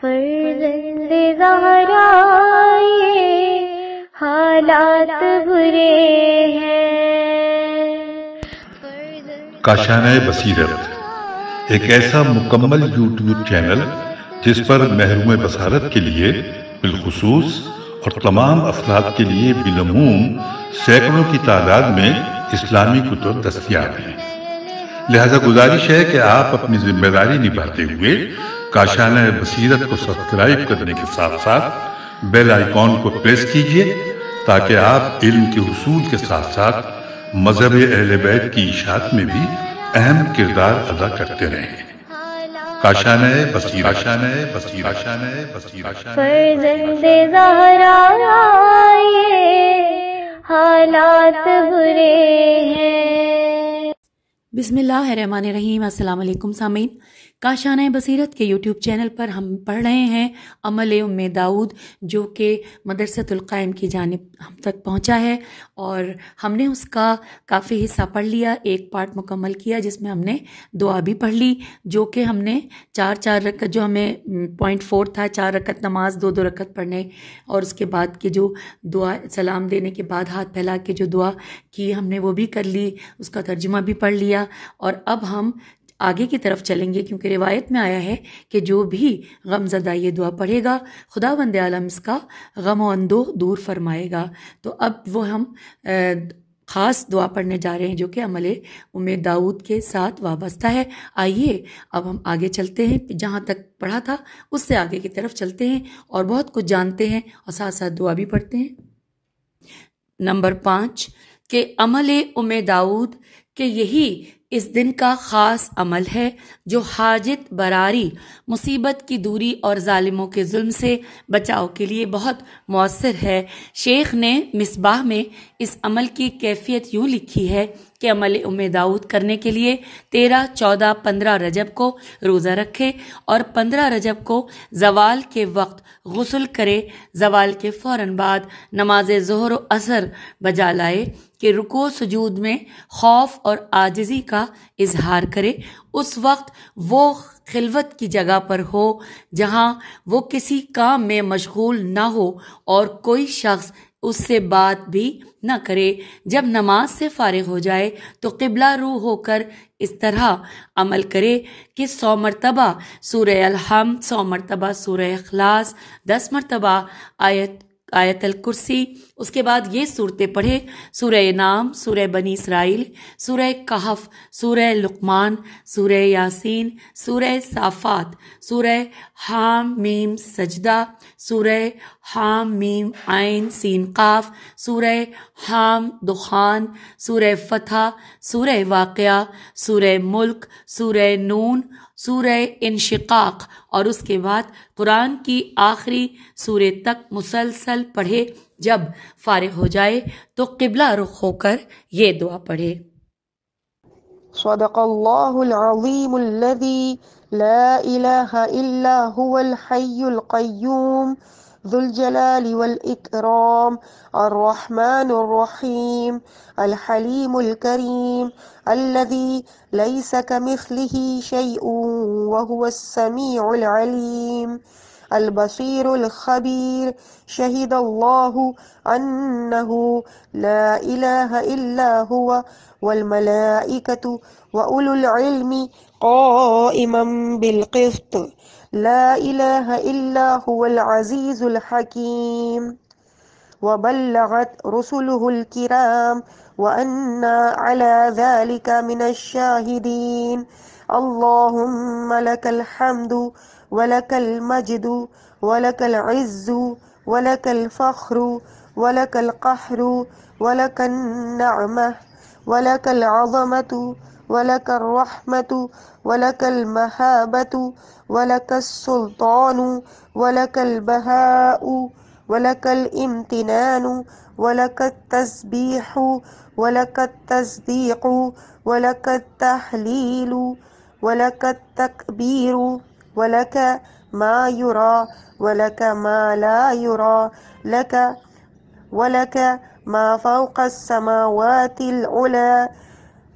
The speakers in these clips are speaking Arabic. فرزند زهرا ये हालात बुरे हैं। काशाना बसीरत एक ऐसा मुकम्मल यूट्यूब चैनल जिस पर महरूम बसारत के लिए बिलखुसूस और तमाम अफराद के लिए बिलमूम सैकड़ों की तादाद में इस्लामी कुतुब दस्तियाब हैं। लिहाजा गुजारिश है कि आप अपनी जिम्मेदारी निभाते हुए काशाना बसीरत को सब्सक्राइब करने के साथ साथ बेल आइकॉन को प्रेस कीजिए ताकि आप इल्म के हुसूल के साथ साथ मजहब अहले बैत की इशात में भी अहम किरदार अदा करते रहें। काशाना बसीरत। बिस्मिल्लाहिर्रहमानिर्रहीम। अस्सलाम अलैकुम सामीन। काशाना बसीरत के यूट्यूब चैनल पर हम पढ़ रहे हैं अमल अमी दाऊद, जो कि मदरसतुल क़ाइम की जानिब हम तक पहुंचा है और हमने उसका काफ़ी हिस्सा पढ़ लिया, एक पार्ट मुकम्मल किया जिसमें हमने दुआ भी पढ़ ली, जो कि हमने चार रकत, जो हमें पॉइंट 4 था, 4 रकत नमाज 2-2 रकत पढ़ने और उसके बाद के जो दुआ सलाम देने के बाद हाथ फैला के जो दुआ की हमने वो भी कर ली, उसका तर्जुमा भी पढ़ लिया। और अब हम आगे की तरफ चलेंगे क्योंकि रिवायत में आया है कि जो भी गमज़दा ये दुआ पढ़ेगा खुदावंद आलम इसका गम और अंदोह दूर फरमाएगा। तो अब वो हम ख़ास दुआ पढ़ने जा रहे हैं जो कि अमल अमी दाऊद के साथ वाबस्ता है। आइए अब हम आगे चलते हैं, जहाँ तक पढ़ा था उससे आगे की तरफ चलते हैं और बहुत कुछ जानते हैं और साथ साथ दुआ भी पढ़ते हैं। नंबर 5 के अमल अमी दाऊद कि यही इस दिन का ख़ास अमल है जो हाजत बरारी, मुसीबत की दूरी और ज़ालिमों के जुल्म से बचाव के लिए बहुत मौसर है। शेख ने मिसबाह में इस अमल की कैफियत यूँ लिखी है कि अमल अमी दाऊद करने के लिए 13, 14, 15 रजब को रोज़ा रखे और 15 रजब को जवाल के वक्त गुस्ल करे, जवाल के फ़ौरन बाद नमाज ज़ोहर व असर बजा लाए कि रुको सुजूद में खौफ और आजिज़ी का इजहार करे। उस वक्त वो खिलवत की जगह पर हो जहाँ वो किसी काम में मशगूल ना हो और कोई शख्स उससे बात भी न करे। जब नमाज से फारिग हो जाए तो क़िबला रू होकर इस तरह अमल करे कि 100 मरतबा सूरह अलहम्द, 100 मरतबा सूरह इखलास, 10 मरतबा आयतल कुर्सी, उसके बाद ये सूरतें पढ़े, सूरह नाम, सूरह बनी इसराइल, सूरह कहफ, सूरह लुकमान, सूरह यासीन, सूरह साफ़ात, सूरह हाम मीम सजदा, सूरह हाम मीम आइन सीन काफ, सूरह हाम दुखान, सूरह फतह, सूरह वाक़िया, सूरह मुल्क, सूरह नून, सूरह इंशिकाक और उसके बाद कुरान की आखिरी सूरह तक मुसलसल पढ़े। जब फारिग हो जाए तो क़िबला रुख होकर ये दुआ पढ़े। सदक़ल्लाहुल अज़ीमुल्लज़ी ला इलाहा इल्ला हुवल हय्युल क़य्यूम ذُل جلال والإكرام الرحمن الرحيم الحليم الكريم الذي ليس كمثله شيء وهو السميع العليم البصير الخبير شهد الله أنه لا إله إلا هو والملائكة وأولو العلم قائما بالقسط لا إله إلا هو العزيز الحكيم وبلغت رسله الكرام وأنا على ذلك من الشاهدين اللهم لك الحمد ولك المجد ولك العز ولك الفخر ولك القهر ولك النعمة ولك العظمة ولك الرحمة ولك المهابة ولك السلطان ولك البهاء ولك الامتنان ولك التسبيح ولك التصديق ولك التحليل ولك التكبير ولك ما يرى ولك ما لا يرى لك ولك ما فوق السماوات العلى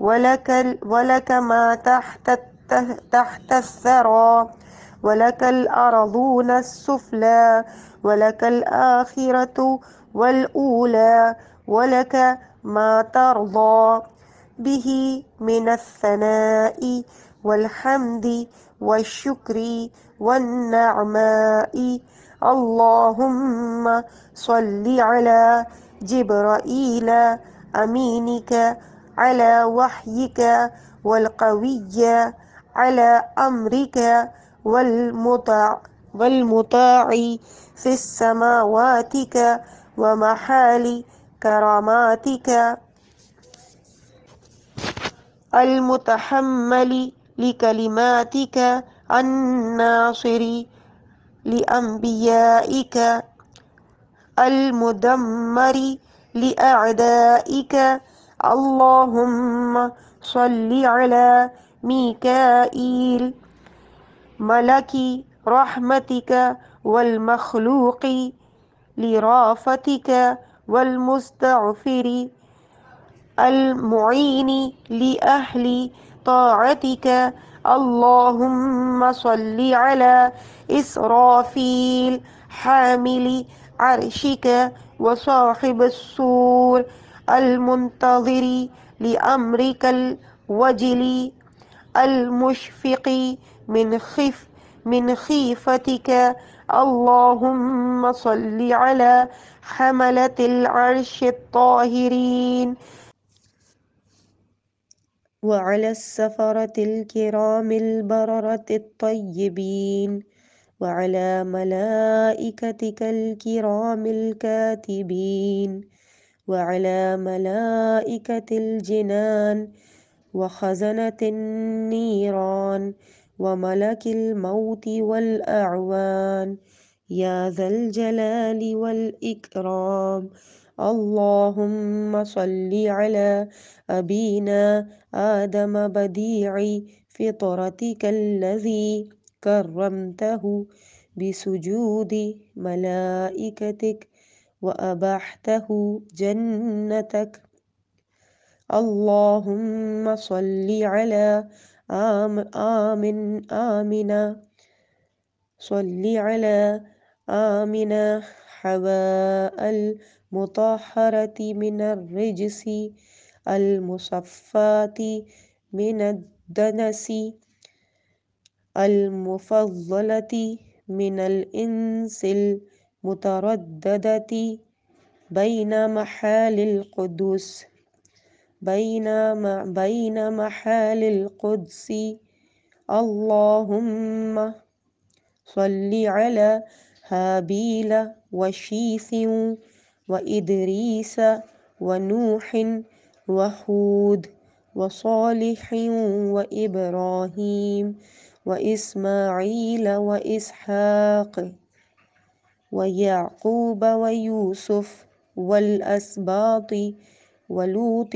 ولك ما تحت الثرى ولك الأرضون السفلى ولك الآخرة والأولى ولك ما ترضى به من الثناء والحمد والشكر والنعماء. اللهم صل على جبرائيل أمينك على وحيك والقوي على أمرك والمطاع في السماواتك ومحال كراماتك المتحمل لكلماتك الناصر لأنبيائك المدمر لأعدائك. اللهم صل على ميكائيل ملك رحمتك والمخلوق لرافتك والمستغفر المعين لأهل طاعتك. اللهم صل على إسرافيل حامل عرشك وصاحب السور المنتظر لأمرك الوجل المشفق من خيفتك. اللهم صل على حملة العرش الطاهرين وعلى السفرة الكرام البررة الطيبين وعلى ملائكتك الكرام الكاتبين وعلى ملائكة الجنان وخزنة النيران وملك الموت والأعوان يا ذا الجلال والإكرام. اللهم صل على أبينا آدم بديع فطرتك الذي كرمته بسجود ملائكتك وأبحته جنتك. اللهم صل على آمنة حواء المطهرة من الرجس المصفاة من الدنس المفضلة من الإنس المترددة بين محال القدس اللهم صل على هابيل وشيث وإدريس ونوح وهود وصالح وإبراهيم وإسماعيل وإسحاق ويعقوب ويوسف والأسباط ولوط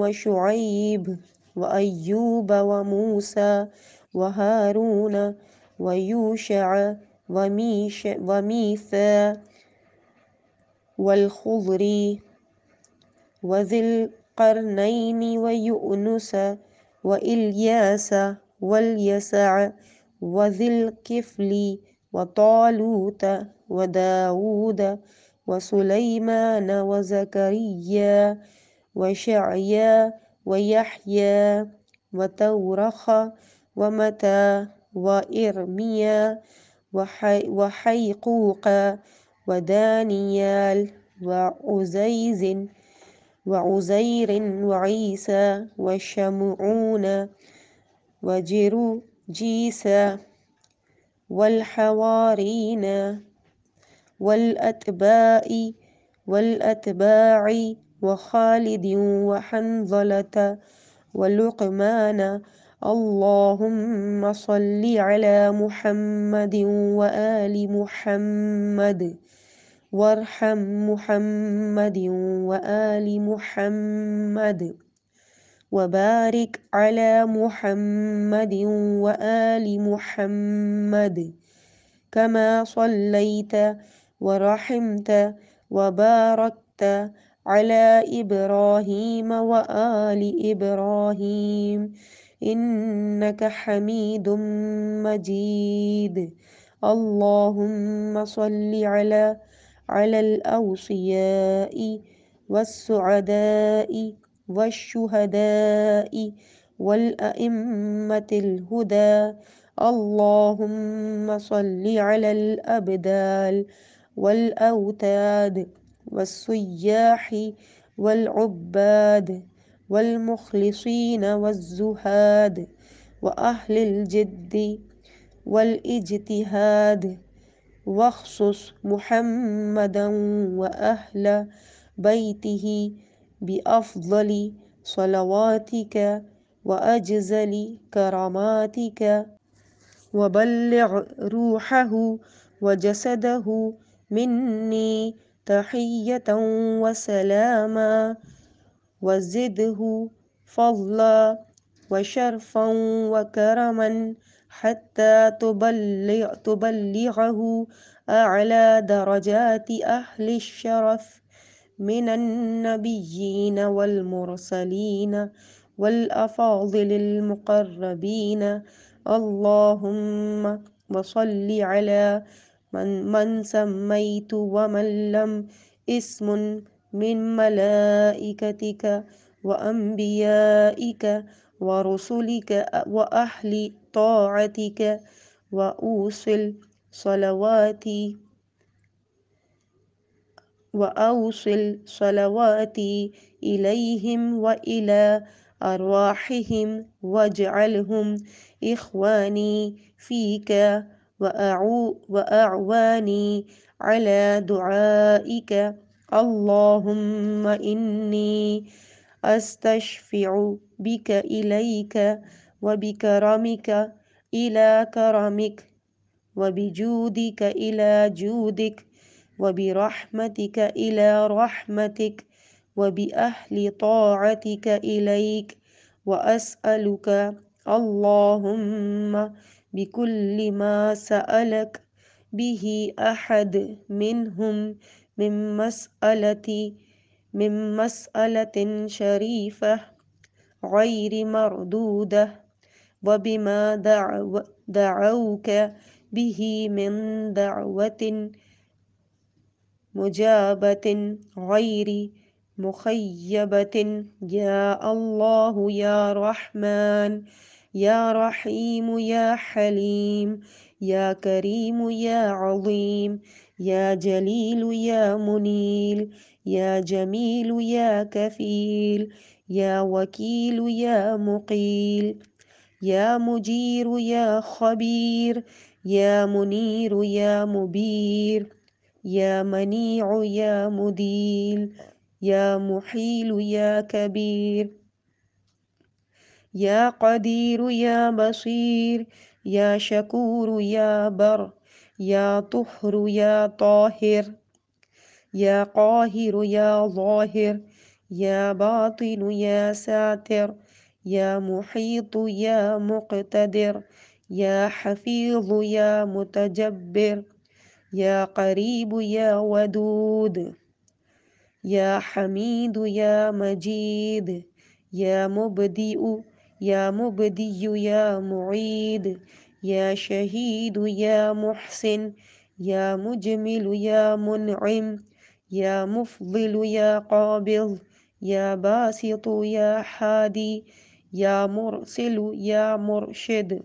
وشعيب وأيوب وموسى وهارون ويوشع وميثا والخضر وذي القرنين ويؤنس وإلياس واليسع وذي الكفل وطالوت وداود وسليمان وزكريا وشعيا ويحيى وتورخ ومتى وإرميا وحيقوق ودانيال وعزير وعيسى وشمعون وجيسى والحوارين والأتباع وخالد وحنظلة ولقمان. اللهم صل على محمد وآل محمد وارحم محمد وآل محمد وبارك على محمد وآل محمد كما صليت ورحمت وباركت على إبراهيم وآل إبراهيم إنك حميد مجيد. اللهم صل على الأوصياء والسعداء والشهداء والأئمة الهدى. اللهم صل على الأبدال والأوتاد والسياح والعباد والمخلصين والزهاد وأهل الجد والاجتهاد، واخصص محمدا وأهل بيته بأفضل صلواتك وأجزل كراماتك، وبلغ روحه وجسده مني تحية وسلاما، وزده فضلا وشرفا وكرما حتى تبلغه أعلى درجات أهل الشرف من النبيين والمرسلين والأفاضل المقربين. اللهم وصل على من سميت ومن لم اسم من ملائكتك وأنبيائك ورسلك وأهل طاعتك، وأوصل صلواتي إليهم وإلى أرواحهم، واجعلهم إخواني فيك وأعواني على دعائك. اللهم إني أستشفع بك إليك وبكرمك إلى كرمك وبجودك إلى جودك وبرحمتك إلى رحمتك وبأهل طاعتك إليك، وأسألك اللهم بكل ما سألك به أحد منهم من مسألة شريفة غير مردودة، وبما دعوك به من دعوة مجابة غير مخيبة. يا الله يا رحمن يا رحيم يا حليم يا كريم يا عظيم يا جليل يا منيل يا جميل يا كفيل يا وكيل يا مقيل يا مجير يا خبير يا منير يا مبير يا منيع يا مديل يا محيل يا كبير يا قدير يا بصير يا شكور يا بر يا طهر يا طاهر يا قاهر يا ظاهر يا باطن يا ساتر يا محيط يا مقتدر يا حفيظ يا متجبر يا قريب يا ودود يا حميد يا مجيد يا مبدئ يا معيد يا شهيد يا محسن يا مجمل يا منعم يا مفضل يا قابض يا باسط يا حادي يا مرسل يا مرشد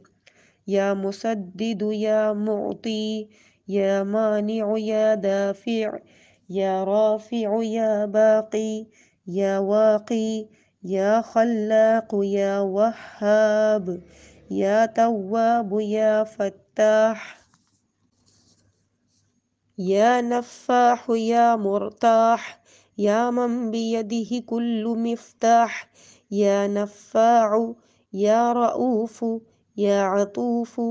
يا مسدد يا معطي يا مانع يا دافع يا رافع يا باقي يا واقي يا خلاق يا وهاب يا تواب يا فتاح يا نفاح يا مرتاح يا من بيده كل مفتاح يا نفاع يا رؤوف يا عطوف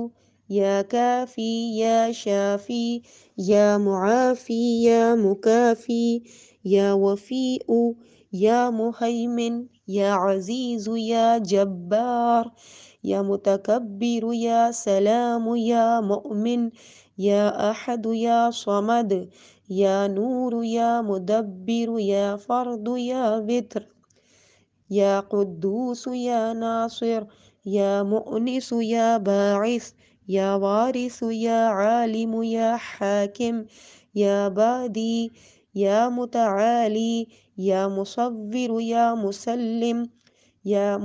يا كافي يا شافي يا معافي يا مكافي يا وفيء يا مهيمن يا عزيز يا جبار يا متكبر يا سلام يا مؤمن يا أحد يا صمد يا نور يا مدبر يا فرد يا بتر يا قدوس يا ناصر يا مؤنس يا باعث يا وارث يا عالم يا حاكم يا بادي يا متعالي يا مصور يا مسلم يا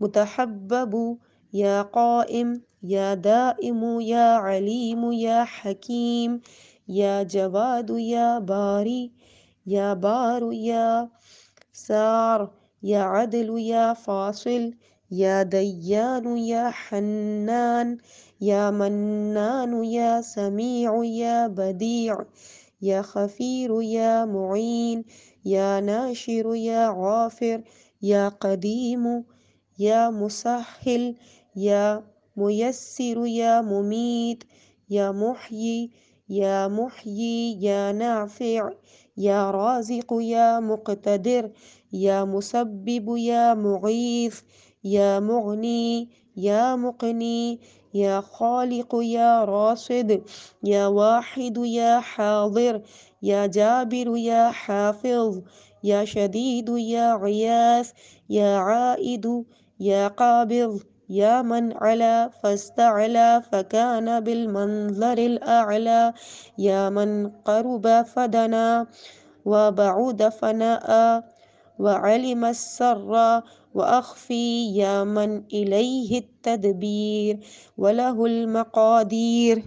متحبب يا قائم يا دائم يا عليم يا حكيم يا جواد يا باري يا بار يا سار يا عدل يا فاصل يا ديان يا حنان يا منان يا سميع يا بديع يا خفير يا معين يا ناشر يا غافر يا قديم يا مسهل يا ميسر يا مميت يا محيي يا نافع يا رازق يا مقتدر يا مسبب يا مغيث يا مغني يا مقني يا خالق يا راصد يا واحد يا حاضر يا جابر يا حافظ يا شديد يا غياث يا عائد يا قابض يا من علا فاستعلى فكان بالمنظر الأعلى يا من قرب فدنا وبعد فناء وعلم السر وأخفي يا من إليه التدبير وله المقادير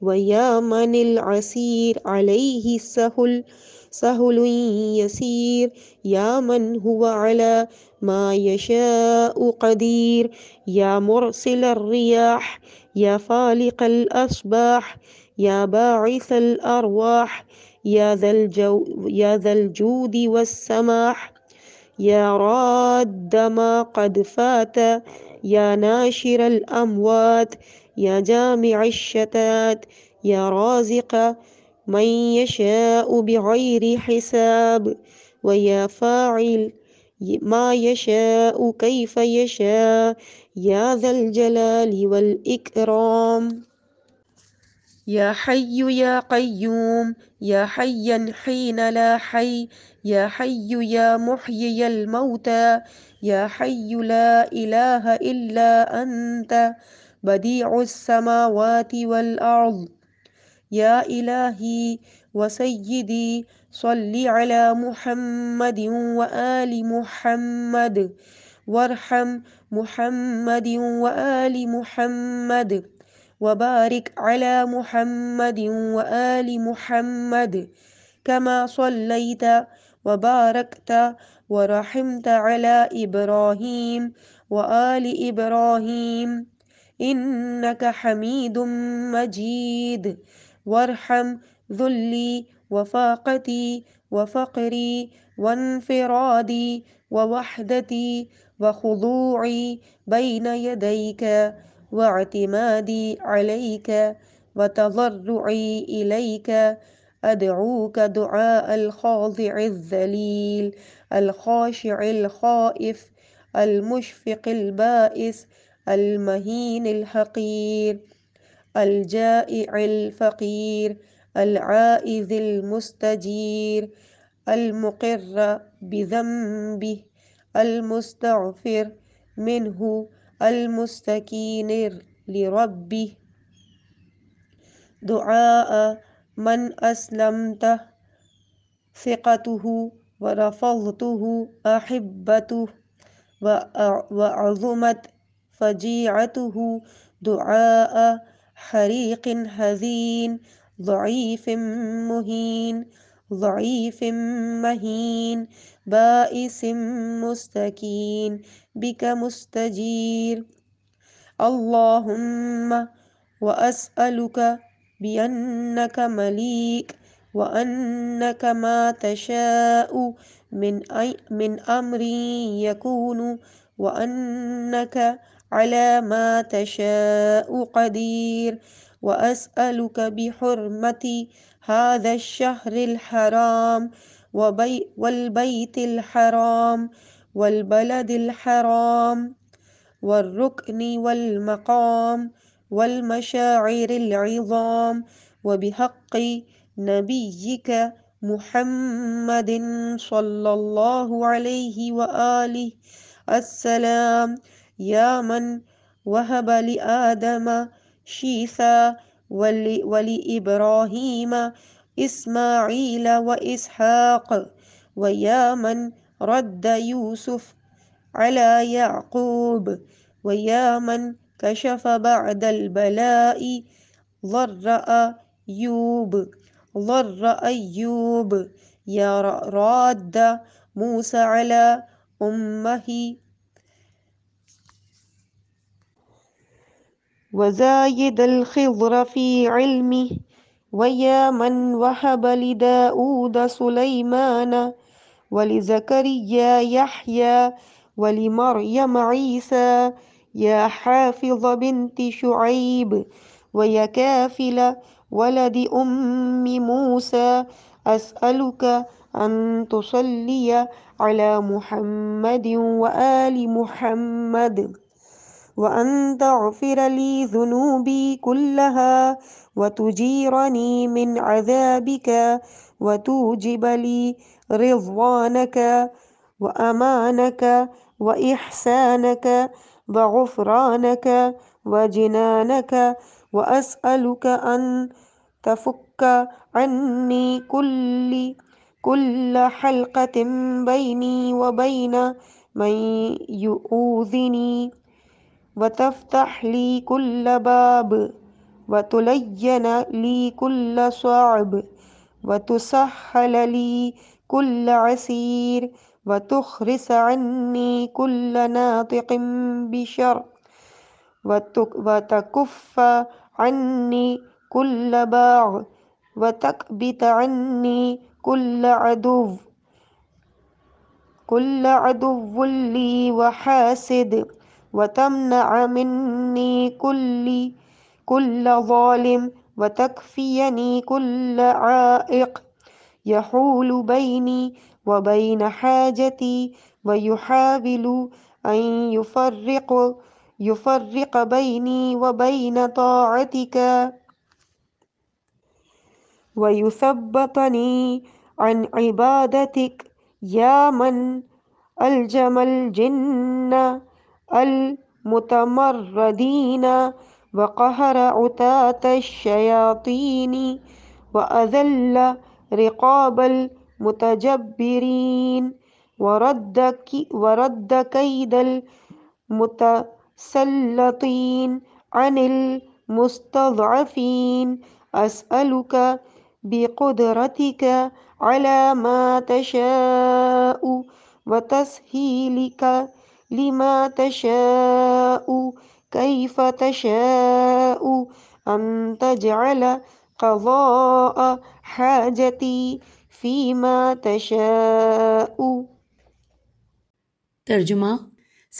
ويا من العسير عليه سهل يسير يا من هو على ما يشاء قدير يا مرسل الرياح يا فالق الأصباح يا باعث الأرواح يا ذا الجود والسماح يا راد ما قد فات يا ناشر الأموات يا جامع الشتات يا رازق من يشاء بغير حساب ويا فاعل ما يشاء كيف يشاء يا ذا الجلال والإكرام يا حي يا قيوم يا حيا حين لا حي يا حي يا محيي الموتى يا حي لا إله إلا أنت بديع السماوات والأرض يا إلهي وسيدي صل على محمد وآل محمد وارحم محمد وآل محمد وبارك على محمد وآل محمد كما صليت وباركت ورحمت على إبراهيم وآل إبراهيم إنك حميد مجيد وارحم ذلي وفاقتي وفقري وانفرادي ووحدتي وخضوعي بين يديك واعتمادي عليك وتضرعي إليك أدعوك دعاء الخاضع الذليل الخاشع الخائف المشفق البائس المهين الحقير الجائع الفقير العائذ المستجير المقر بذنبه المستغفر منه المستكين لربه دعاء من أسلمته ثقته ورفضته أحبته وعظمت فجيعته دعاء حريق هذين ضعيف مهين بائس مستكين بك مستجير اللهم وأسألك بأنك مليك وأنك ما تشاء من أمر يكون وأنك على ما تشاء قدير وأسألك بحرمة هذا الشهر الحرام والبيت الحرام والبلد الحرام والركن والمقام والمشاعر العظام وبحق نبيك محمد صلى الله عليه وآله السلام يا من وهب لآدم شيثا ولإبراهيم إسماعيل وإسحاق ويا من رد يوسف على يعقوب ويا من كشف بعد البلاء ضر أيوب يا راد موسى على أمه وزايد الخضر في علمه ويا من وهب لداود سليمان ولزكريا يحيى ولمريم عيسى يا حافظ بنت شعيب ويا كافل ولد أم موسى أسألك أن تصلي على محمد وآل محمد وأن تغفر لي ذنوبي كلها وتجيرني من عذابك وتوجب لي رضوانك وأمانك وإحسانك وغفرانك وجنانك وأسألك أن تفك عني كل حلقة بيني وبين من يؤذني وتفتح لي كل باب وتلين لي كل صعب وتسهل لي كل عسير وتخرس عني كل ناطق بشر وتكف عني كل باغ وتكبت عني كل عدو لي وحاسد وتمنع مني كل ظالم وتكفيني كل عائق يحول بيني وبين حاجتي ويحاول أن يفرق بيني وبين طاعتك ويثبتني عن عبادتك يا من ألجم الجن المتمردين وقهر عتاة الشياطين وأذل رقاب المتجبرين ورد كيد المتسلطين عن المستضعفين أسألك بقدرتك على ما تشاء وتسهيلك لما تشاء كيف تشاء أن تجعل قضاء حاجتي فيما تشاء. ترجمہ: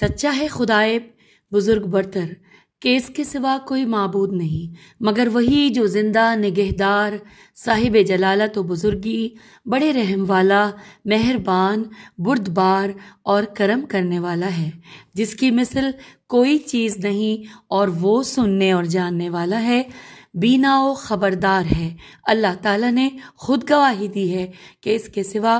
سچا ہے خدائے بزرگ برتر کہ اس کے سوا کوئی معبود نہیں مگر وہی جو زندہ نگہدار صاحب جلالت و بزرگی بڑے رحم والا مہربان بردبار اور کرم کرنے والا ہے جس کی مثل کوئی چیز نہیں اور وہ سننے اور جاننے والا ہے بینا و خبردار ہے. اللہ تعالیٰ نے خود گواہی دی ہے کہ اس کے سوا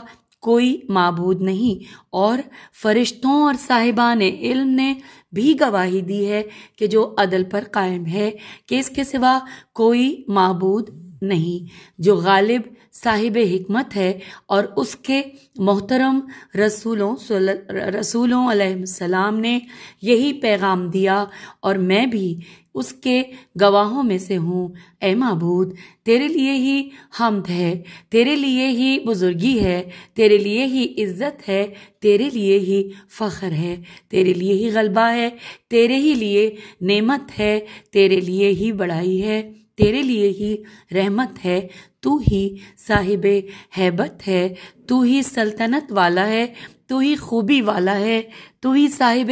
کوئی معبود نہیں اور فرشتوں اور صاحبان علم نے بھی گواہی دی ہے کہ جو عدل پر قائم ہے کہ اس کے سوا کوئی معبود نہیں جو غالب صاحب حکمت ہے اور اس کے محترم رسولوں علیہ السلام نے یہی پیغام دیا اور میں بھی اس کے گواہوں میں سے ہوں. اے معبود تیرے لیے ہی حمد ہے تیرے لیے ہی بزرگی ہے تیرے لیے ہی عزت ہے تیرے لیے ہی فخر ہے تیرے لیے ہی غلبہ ہے تیرے ہی لیے نعمت ہے تیرے لیے ہی بڑائی ہے تیرے لیے ہی رحمت ہے. تو ہی صاحب ہیبت ہے تو ہی سلطنت والا ہے تو ہی خوبی والا ہے تو ہی صاحب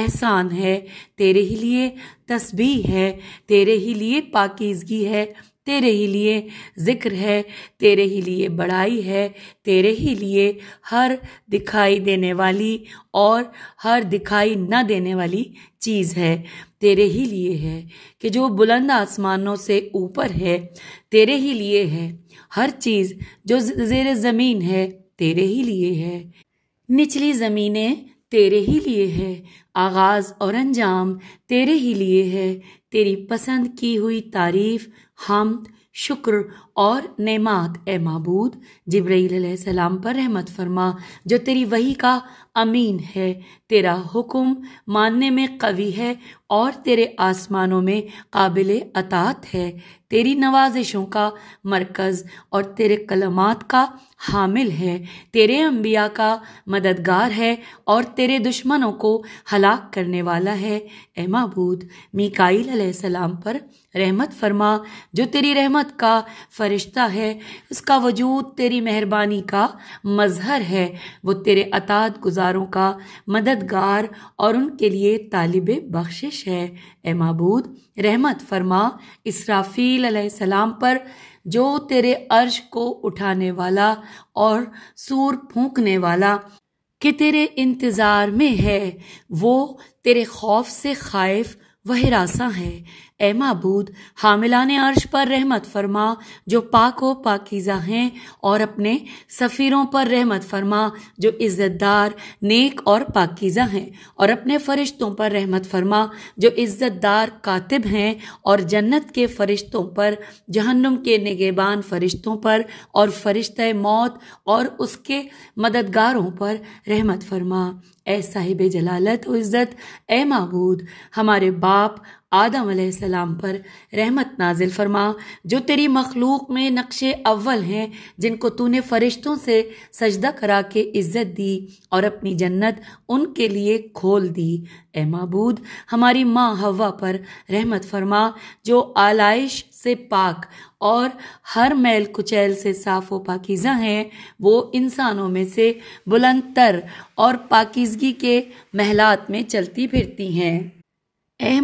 احسان ہے تیرے ہی لیے تسبیح ہے تیرے ہی لیے پاکیزگی ہے تیرے ہی لیے ذکر ہے تیرے ہی لیے بڑائی ہے تیرے ہی لیے ہر دکھائی دینے والی اور ہر دکھائی نہ دینے والی چیز ہے تیرے ہی لیے ہے کہ جو بلند آسمانوں سے اوپر ہے تیرے ہی لیے ہے ہر چیز جو زیر زمین ہے تیرے ہی لیے ہے نچلی زمینیں तेरे ही लिए है, आगाज़ और अंजाम तेरे ही लिए है, तेरी पसंद की हुई तारीफ़, हमद, शुक्र और नेमात ए माबूद जिब्राइल अलैहिस्सलाम पर रहमत फरमा जो तेरी वही का अमीन है, तेरा हुक्म मानने में कवी है और तेरे आसमानों में काबिल अतात है, तेरी नवाजिशों का मरकज़ और तेरे कलमात का हामिल है, तेरे अंबिया का मददगार है और तेरे दुश्मनों को हलाक करने वाला है। ए माबूद मीकाईल अलैहिस्सलाम पर रहमत फरमा जो तेरी रहमत का फरिश्ता है, इसका वजूद तेरी मेहरबानी का मजहर है, वो तेरे अतात गुजारों का मददगार और उनके लिए तालिब बख्शिश है। ए माबूद रहमत फरमा इसराफील अलैहिस्सलाम पर जो तेरे अर्श को उठाने वाला और सूर फूंकने वाला कि तेरे इंतज़ार में है, वो तेरे खौफ से खाइफ वह रासा है। ए माबूद हामिलाने अर्श पर रहमत फरमा जो पाक व पाकीज़ा हैं और अपने सफ़ीरों पर रहमत फरमा जो इज़्ज़तदार, नेक और पाकीज़ा हैं, और अपने फ़रिश्तों पर रहमत फरमा जो इज़्ज़तदार, कातिब हैं, और जन्नत के फ़रिश्तों पर, जहन्नुम के निगेबान फ़रिश्तों पर, और फ़रिश्ते मौत और उसके मददगारों पर रहमत फरमा। ए साहिब जलालत व इज़्ज़त, ए माबूद हमारे बाप आदम अलैहिस्सलाम पर रहमत नाजिल फरमा जो तेरी मखलूक में नक्शे अव्वल हैं, जिनको तूने फ़रिश्तों से सजदा करा के इज़्ज़त दी और अपनी जन्नत उनके लिए खोल दी। ए माबूद हमारी माँ हवा पर रहमत फरमा जो आलाइश से पाक और हर मैल कुचैल से साफ़ व पाकीज़ा हैं, वो इंसानों में से बुलंदतर और पाकीज़गी के महलात में चलती फिरती हैं। ए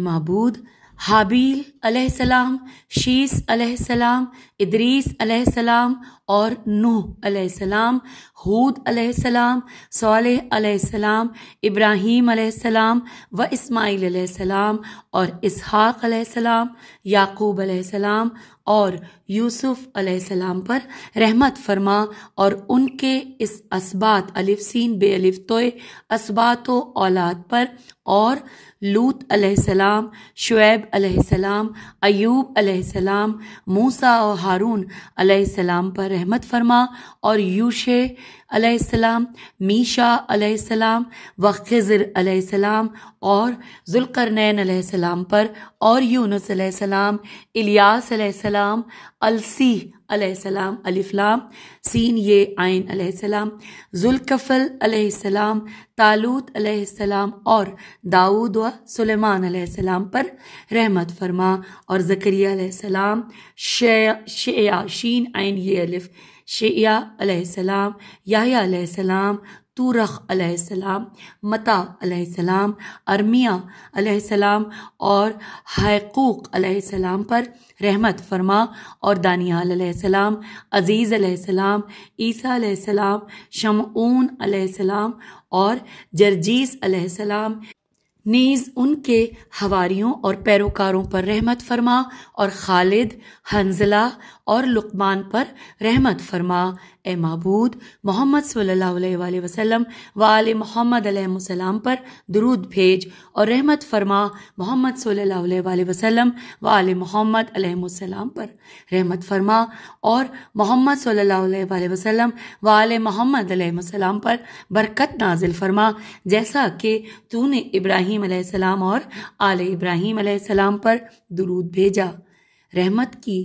माबूद हाबील अलैहिस्सलाम, शीस अलैहिस्सलाम, इद्रीस अलैहिस्सलाम और नूह अलैहिस्सलाम, हूद अलैहिस्सलाम, सालेह अलैहिस्सलाम, इब्राहीम अलैहिस्सलाम व इस्माइल अलैहिस्सलाम और इसहाक अलैहिस्सलाम, याकूब अलैहिस्सलाम और यूसुफ अलैहिस्सलाम पर रहमत फरमा और उनके इस असबात अलिफ सीन बे अलिफ तोय असबातो औलाद पर, और लूत अलैहिस्सलाम, शुएब अलैहिस्सलाम, अय्यूब अलैहिस्सलाम, मूसा और हारून अलैहिस्सलाम पर रहमत फरमा और यूशे अलैहिस्सलाम, मीशा अलैहिस्सलाम व खिज़र अलैहिस्सलाम और ज़ुल्क़रनैन अलैहिस्सलाम पर, और यूनुस अलैहिस्सलाम, इलियास अलैहिस्सलाम, अलसी अलैहिस्सलाम, अलिफ़लाम सीन ये आइन अलैहिस्सलाम, ज़ुल्कफ़ल अलैहिस्सलाम, तालूत अलैहिस्सलाम और दाऊद व सुलेमान अलैहिस्सलाम पर रहमत फरमा और ज़करिया अलैहिस्सलाम, शेया शीन आइन ये अलिफ़ शेया अलैहिस्सलाम, याह्या अलैहिस्सलाम, तूरख अलैहिस्सलाम, मता अलैहिस्सलाम, अरमिया अलैहिस्सलाम और हैकूक अलैहिस्सलाम पर रहमत फरमा और दानियाल अलैहिस्सलाम, अज़ीज़ अलैहिस्सलाम, ईसा अलैहिस्सलाम, शमऊन अलैहिस्सलाम और जरजीस अलैहिस्सलाम, नीज़ उनके हवारियों और पैरोकारों पर रहमत फरमा और खालिद, हंजला और लुकमान पर रहमत फरमा। ए माबूद मोहम्मद सल्लल्लाहु अलैहि वसल्लम व आले मोहम्मद अलैहिस्सलाम पर दुरूद भेज और रहमत फरमा मोहम्मद सल्लल्लाहु अलैहि वसल्लम व आले मोहम्मद अलैहिस्सलाम पर रहमत फरमा और मोहम्मद सल्लल्लाहु अलैहि वसल्लम व आले मोहम्मद अलैहिस्सलाम पर बरकत नाजिल फरमा जैसा कि तूने इब्राहीम अलैहिस्सलाम और आले इब्राहीम अलैहिस्सलाम पर दुरूद भेजा, रहमत की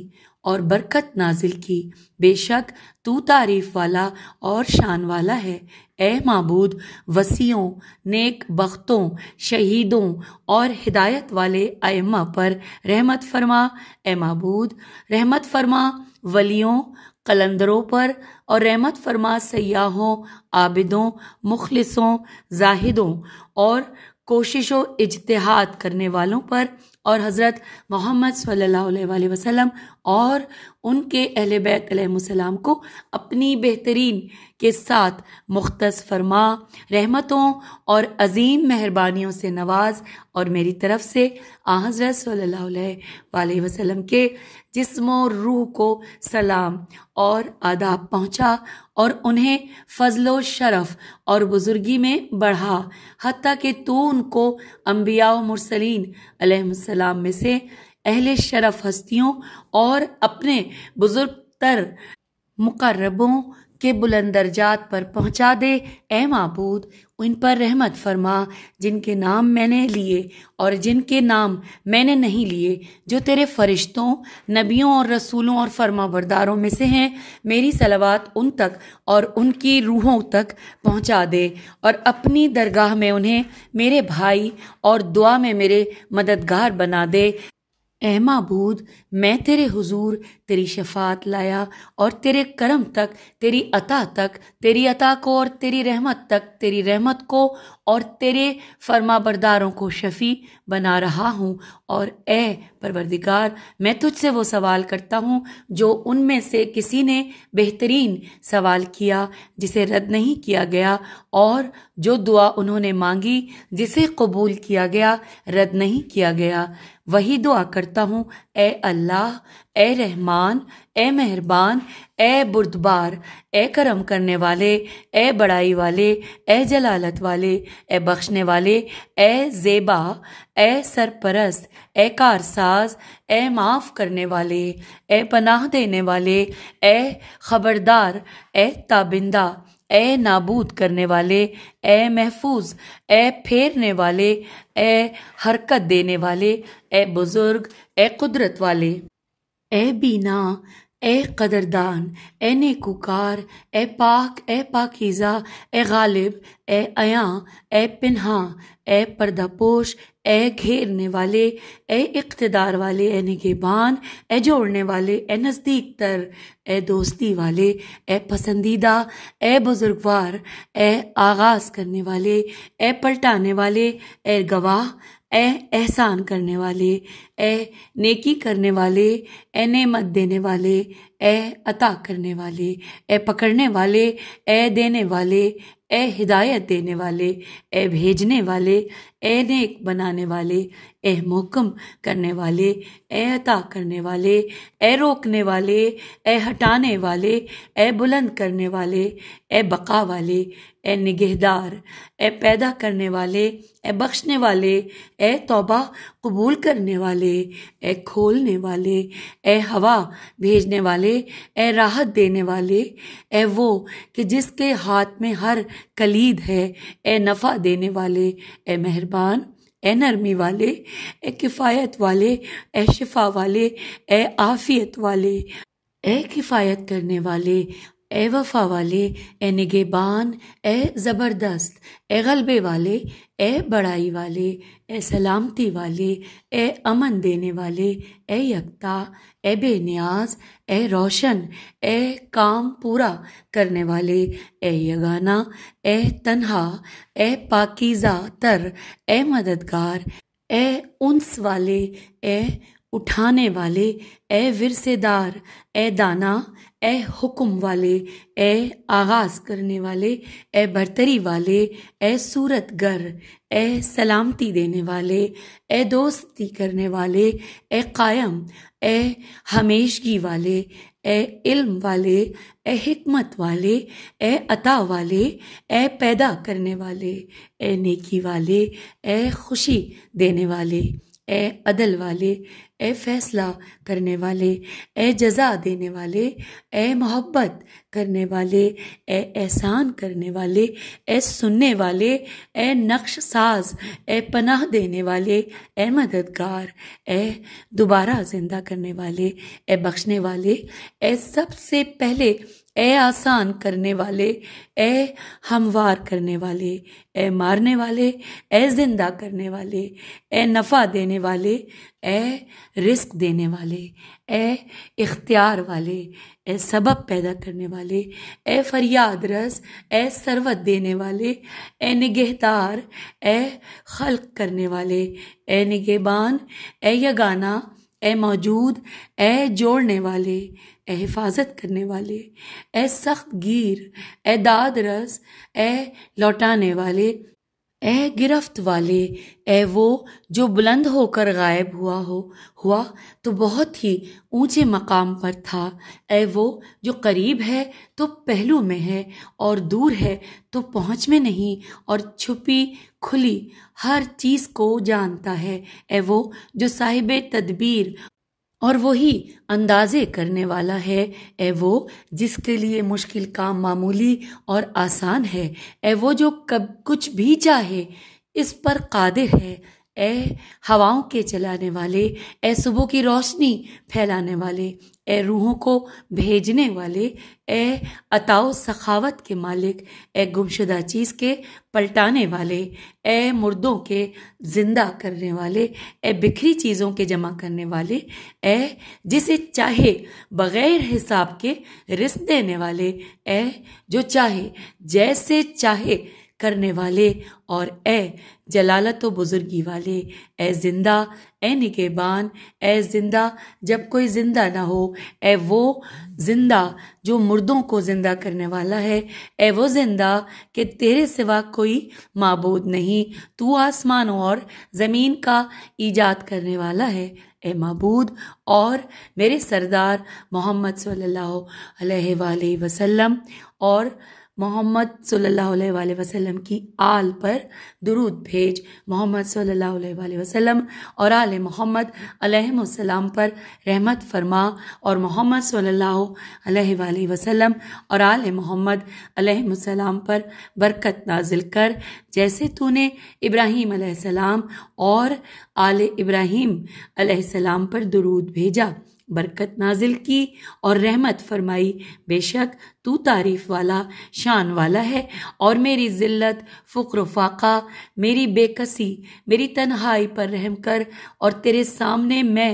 और बरकत नाजिल की। बेशक तू तारीफ़ वाला और शान वाला है। ए माबूद वसीयों, नेक बख्तों, शहीदों और हिदायत वाले आइम्मा पर रहमत फरमा। ए माबूद रहमत फरमा वलियों, कलंदरों पर और रहमत फरमा सयाहों, आबिदों, मुखलिसों, जाहिदों और कोशिश व इज्तिहाद करने वालों पर और हज़रत मोहम्मद सल्लल्लाहु अलैहि वसल्लम और उनके अहले बैत अलैहिस्सलाम को अपनी बेहतरीन के साथ मुख्तस फरमा रहमतों और अजीम मेहरबानियों से नवाज और मेरी तरफ से आ हज़रत सल्लल्लाहु अलैहि वसल्लम के जिस्म और रूह को सलाम और आदाब पहुँचा और उन्हें फजलो शरफ और बुजुर्गी में बढ़ा हत्ता कि तू उनको अम्बिया व मुरसलीन अलैहिस्सलाम में से अहले शरफ हस्तियों और अपने बुजुर्गतर मुकर्रबों के बुलंदरजात पर पहुंचा दे। ए माबूद, उन पर रहमत फरमा जिनके नाम मैंने लिए और जिनके नाम मैंने नहीं लिए, जो तेरे फरिश्तों, नबियों और रसूलों और फरमाबरदारों में से हैं। मेरी सलावत उन तक और उनकी रूहों तक पहुंचा दे और अपनी दरगाह में उन्हें मेरे भाई और दुआ में मेरे मददगार बना दे। ऐ माबूद, मैं तेरे हुजूर तेरी शफात लाया और तेरे करम तक, तेरी अता को और तेरी रहमत तक, तेरी रहमत को और तेरे फरमाबरदारों को शफी बना रहा हूँ। और ऐ परवरदिगार, मैं तुझसे वो सवाल करता हूँ जो उनमें से किसी ने बेहतरीन सवाल किया जिसे रद्द नहीं किया गया, और जो दुआ उन्होंने मांगी जिसे कबूल किया गया, रद्द नहीं किया गया। वही दुआ करता हूँ, ए अल्लाह, ए रहमान, ए मेहरबान, ए बुर्दबार, ए करम करने वाले, ए बड़ाई वाले, ए जलालत वाले, ए बख्शने वाले, ए ज़ेबा, ए सरपरस्त, ए कारसाज, ए माफ़ करने वाले, ए पनाह देने वाले, ए ख़बरदार, ए ताबिंदा, ए नाबूद करने वाले, ए महफूज, ए फेरने वाले, ए हरकत देने वाले, ए बुज़ुर्ग, ए कुदरत वाले, ए बीना, ए कदरदान, ए नेकुकार, ए पाक, ए पाकीज़ा, ए गालिब, ए अया, ए पिन्हा, ए पर्दापोश, ए घेरने वाले, ए इक़्तिदार वाले, ए निगेबान, ए जोड़ने वाले, ए नज़दीक तर, ए दोस्ती वाले, ए पसंदीदा, ए बुज़ुर्गवार, ए आगाज़ करने वाले, ए पलटाने वाले, ए गवाह, ए एहसान करने वाले, ए नेकी करने वाले, ए नेमत देने वाले, ए अता करने वाले, ए पकड़ने वाले, ए देने वाले, ए हिदायत देने वाले, ए भेजने वाले, ए नेक बनाने वाले, ए मोहकम करने वाले, ए अता करने वाले, ए रोकने वाले, ए हटाने वाले, ए बुलंद करने वाले, ए बका वाले, ए निगहदार, ए पैदा करने वाले, ए बख्शने वाले, ए तौबा कबूल करने वाले, ए खोलने वाले, ए हवा भेजने वाले, ए राहत देने वाले, ए वो कि जिसके हाथ में हर कलीद है, ए नफ़ा देने वाले, ए मेहरबान, ए नरमी वाले, ए किफ़ायत वाले, ए शिफा वाले, ए आफ़ियत वाले, ए किफ़ायत करने वाले, ए वफ़ा वाले, ए निगेबान, ए ज़बरदस्त, ए गलबे वाले, ए बड़ाई वाले, ए सलामती वाले, ए अमन देने वाले, ए यकता, ए बेनियाज, ए रोशन, ए काम पूरा करने वाले, ए यगाना, ए तन्हा, ए पाकीज़ा तर, ए मददगार, ए उन्स वाले, ए उठाने वाले, ए विरसेदार, ए दाना, ए हुक्म वाले, ए आगाज़ करने वाले, ए बरतरी वाले, ए सूरतगर, ए सलामती देने वाले, ए दोस्ती करने वाले, ए कायम, ए हमेशगी वाले, ए इल्म वाले, ए हिकमत वाले, ए अता वाले, ए पैदा करने वाले, ए नेकी वाले, ए खुशी देने वाले, ए अदल वाले, ए फैसला करने वाले, ए जज़ा देने वाले, ए मोहब्बत करने वाले, ए एहसान करने वाले, ए सुनने वाले, ए नक्श साज, ए पनाह देने वाले, ए मददगार, ए दोबारा ज़िंदा करने वाले, ए बख्शने वाले, ए सबसे पहले اے آسان کرنے والے، اے ہموار کرنے والے، اے مارنے والے، اے زندہ کرنے والے، اے نفع دینے والے، اے رزق دینے والے، اے اختیار والے، اے سبب پیدا کرنے والے، اے فریاد رس، اے ثروت دینے والے، اے نگہدار، اے خلق کرنے والے، اے نگہبان، اے یگانہ، اے موجود، اے جوڑنے والے، اے حفاظت کرنے والے، اے سخت گیر، اے داد رس، اے لوٹانے والے، اے گرفت والے، اے وہ جو بلند ہو کر غائب ہوا تو بہت ہی اونچے مقام پر تھا، اے وہ جو قریب ہے تو پہلو میں ہے اور دور ہے تو پہنچ میں نہیں اور چھپی کھلی ہر چیز کو جانتا ہے، اے وہ جو صاحب تدبیر اور وہی اندازے کرنے والا ہے، اے وہ جس کے لیے مشکل کام معمولی اور آسان ہے، اے وہ جو کب کچھ بھی چاہے اس پر قادر ہے، اے ہواؤں کے چلانے والے، اے صبح کی روشنی پھیلانے والے، اے روحوں کو بھیجنے والے، اے عطا و سخاوت کے مالک، اے گمشدہ چیز کے پلٹانے والے، اے مردوں کے زندہ کرنے والے، اے بکھری چیزوں کے جمع کرنے والے، اے جسے چاہے بغیر حساب کے رزق دینے والے، اے جو چاہے جیسے چاہے کرنے والے، اور اے جلالت و بزرگی والے، اے زندہ، اے نگہبان، اے زندہ جب کوئی زندہ نہ ہو، اے وہ زندہ جو مردوں کو زندہ کرنے والا ہے، اے وہ زندہ کہ تیرے سوا کوئی معبود نہیں، تو آسمان اور زمین کا ایجاد کرنے والا ہے، اے معبود اور میرے سردار محمد صلی اللہ علیہ وآلہ وسلم اور محمد صلی اللہ علیہ وآلہ وسلم کی آل پر درود بھیج، محمد صلی اللہ علیہ وآلہ وسلم اور آل محمد علیہ السلام پر رحمت فرما، اور محمد صلی اللہ علیہ وآلہ وسلم اور آل محمد علیہ السلام پر برکت نازل کر، جیسے تو نے ابراہیم علیہ السلام اور آل ابراہیم علیہ السلام پر درود بھیجا، برکت نازل کی اور رحمت فرمائی، بے شک تو تعریف والا، شان والا ہے، اور میری ذلت، فقر و فاقہ، میری بے کسی، میری تنہائی پر رحم کر، اور تیرے سامنے میں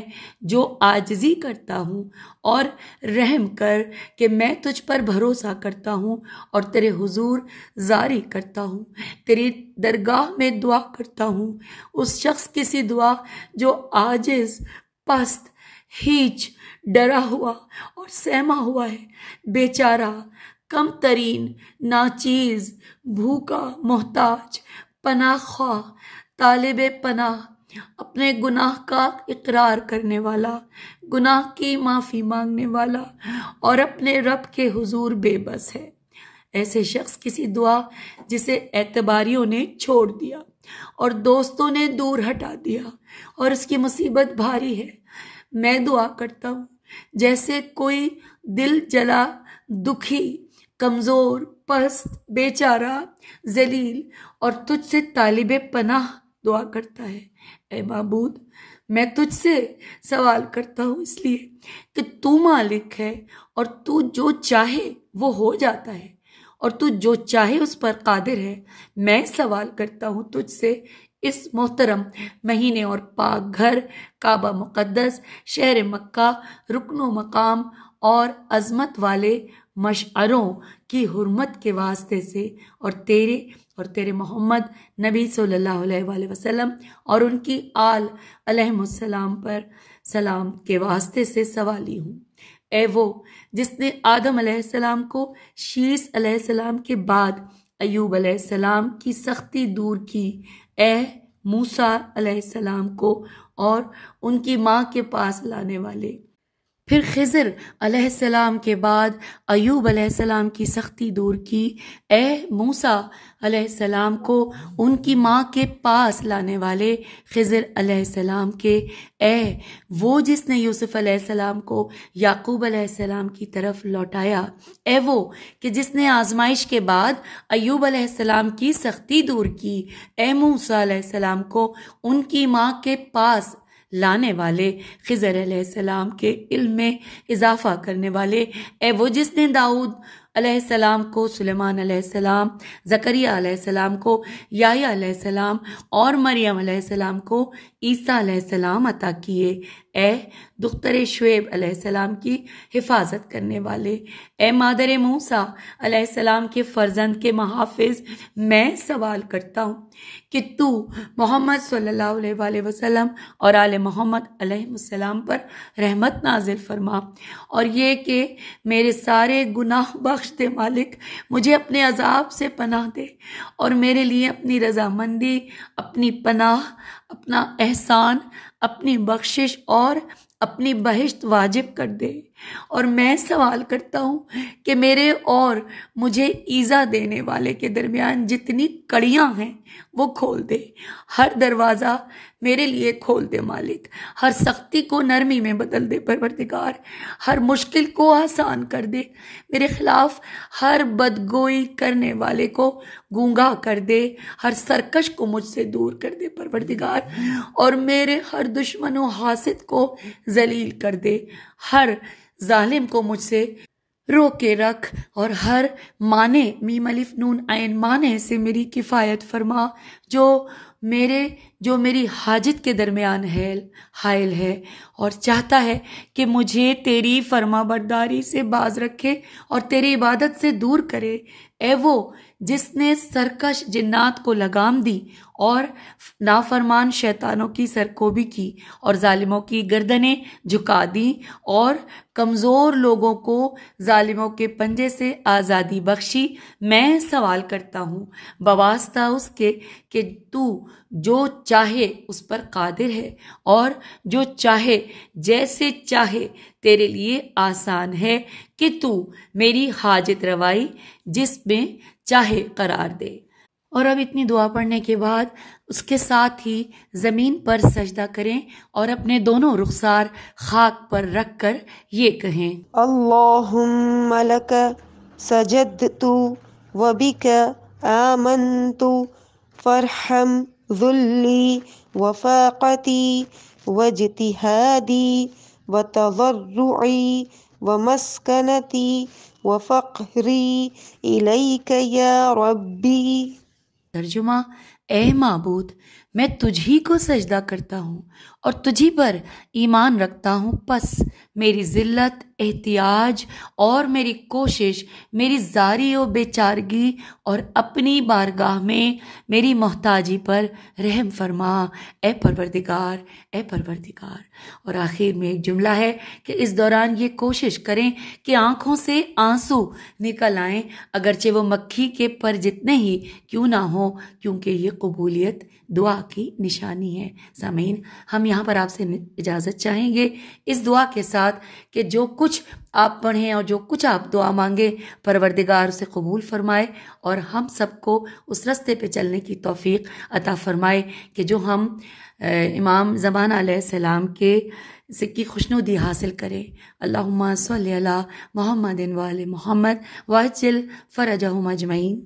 جو عاجزی کرتا ہوں اور رحم کر کہ میں تجھ پر بھروسہ کرتا ہوں اور تیرے حضور زاری کرتا ہوں، تیری درگاہ میں دعا کرتا ہوں، اس شخص کی سی دعا جو عاجز، پست، ہیچ، ڈرا ہوا اور سہما ہوا ہے، بیچارہ، کم ترین، ناچیز، بھوکا، محتاج، پناہ خواہ، طالب پناہ، اپنے گناہ کا اقرار کرنے والا، گناہ کی معافی مانگنے والا اور اپنے رب کے حضور بے بس ہے، ایسے شخص کسی دعا جسے اعتباریوں نے چھوڑ دیا اور دوستوں نے دور ہٹا دیا اور اس کی مصیبت بھاری ہے، میں دعا کرتا ہوں جیسے کوئی دل جلا، دکھی، کمزور، پست، بیچارہ، ذلیل اور تجھ سے طالب پناہ دعا کرتا ہے، اے معبود میں تجھ سے سوال کرتا ہوں اس لیے کہ تو مالک ہے اور تو جو چاہے وہ ہو جاتا ہے اور تو جو چاہے اس پر قادر ہے، میں سوال کرتا ہوں تجھ سے اس محترم مہینے اور پاک گھر، کعبہ مقدس، شہر مکہ، رکن و مقام اور عظمت والے مشعروں کی حرمت کے واسطے سے، اور تیرے محمد نبی صلی اللہ علیہ وآلہ وسلم اور ان کی آل علیہم السلام پر سلام کے واسطے سے سوالی ہوں، اے وہ جس نے آدم علیہ السلام کو شیث علیہ السلام کے بعد ایوب علیہ السلام کی سختی دور کی، اے موسیٰ علیہ السلام کو اور ان کی ماں کے پاس لانے والے، پھر خضر علیہ السلام کے بعد ایوب علیہ السلام کی سختی دور کی، اے موسیٰ علیہ السلام کو ان کی ماں کے پاس لانے والے، خضر علیہ السلام کے، اے وہ جس نے یوسف علیہ السلام کو یعقوب علیہ السلام کی طرف لوٹایا، اے وہ کہ جس نے آزمائش کے بعد ایوب علیہ السلام کی سختی دور کی، اے موسیٰ علیہ السلام کو ان کی ماں کے پاس لانے والے، خضر علیہ السلام کے علم میں اضافہ کرنے والے، اے وہ جس نے داؤد علیہ السلام کو، سلیمان علیہ السلام، زکریا علیہ السلام کو، یحییٰ علیہ السلام اور مریم علیہ السلام کو عیسیٰ علیہ السلام عطا کیے، اے دختر شعیب علیہ السلام کی حفاظت کرنے والے، اے مادر موسیٰ علیہ السلام کے فرزند کے محافظ، میں سوال کرتا ہوں کہ تو محمد صلی اللہ علیہ وسلم اور آل محمد علیہ السلام پر رحمت نازل فرما، اور یہ کہ میرے سارے گناہ بخش دے مالک، مجھے اپنے عذاب سے پناہ دے اور میرے لیے اپنی رضامندی، اپنی پناہ، اپنا احسان، اپنی بخشش اور اپنی بہشت واجب کر دے، اور میں سوال کرتا ہوں کہ میرے اور مجھے ایذا دینے والے کے درمیان جتنی کڑیاں ہیں وہ کھول دے، ہر دروازہ میرے لیے کھول دے مالک، ہر سختی کو نرمی میں بدل دے پروردگار، ہر مشکل کو آسان کر دے، میرے خلاف ہر بدگوئی کرنے والے کو گونگا کر دے، ہر سرکش کو مجھ سے دور کر دے پروردگار، اور میرے ہر دشمن و حاسد کو ذلیل کر دے، ہر ظالم کو مجھ سے رو کے رکھ، اور ہر مانے میم الف نون عین مانے سے میری کفایت فرما، جو میری حاجت کے درمیان حائل ہے اور چاہتا ہے کہ مجھے تیری فرما برداری سے باز رکھے اور تیری عبادت سے دور کرے، اے وہ جس نے سرکش جنات کو لگام دی اور نافرمان شیطانوں کی سرکوبی کی اور ظالموں کی گردنیں جھکا دی اور کمزور لوگوں کو ظالموں کے پنجے سے آزادی بخشی، میں سوال کرتا ہوں بواسطہ اس کے کہ تو جو چاہے اس پر قادر ہے اور جو چاہے جیسے چاہے تیرے لیے آسان ہے کہ تو میری حاجت روائی جس میں چاہے قرار دے۔ اور اب اتنی دعا پڑھنے کے بعد اس کے ساتھ ہی زمین پر سجدہ کریں اور اپنے دونوں رخسار خاک پر رکھ کر یہ کہیں، اللہم لک سجدت و بک آمنت فارحم ذلی و فاقتی و اجتہادی و تضرعی و مسکنتی و فقری الیک یا ربی۔ ترجمہ، اے معبود میں تجھی کو سجدہ کرتا ہوں اور تجھی پر ایمان رکھتا ہوں، پس میری ذلت، احتیاج اور میری کوشش، میری زاری و بیچارگی اور اپنی بارگاہ میں میری محتاجی پر رحم فرما، اے پروردگار، اے پروردگار۔ اور آخر میں ایک جملہ ہے کہ اس دوران یہ کوشش کریں کہ آنکھوں سے آنسو نکل آئیں، اگرچہ وہ مکھی کے پر جتنے ہی کیوں نہ ہوں، کیونکہ یہ قبولیت دعا کی نشانی ہے۔ سامعین، ہم یہاں پر آپ سے اجازت چاہیں گے اس دعا کے ساتھ کہ جو کچھ آپ پڑھیں اور جو کچھ آپ دعا مانگیں پروردگار اسے قبول فرمائے اور ہم سب کو اس رستے پہ چلنے کی توفیق عطا فرمائے کہ جو ہم امام زمانہ علیہ السلام کے کی خوشنودی حاصل کریں۔ اللہم صلی علی محمد و آل محمد وعجل فرجہم اجمعین۔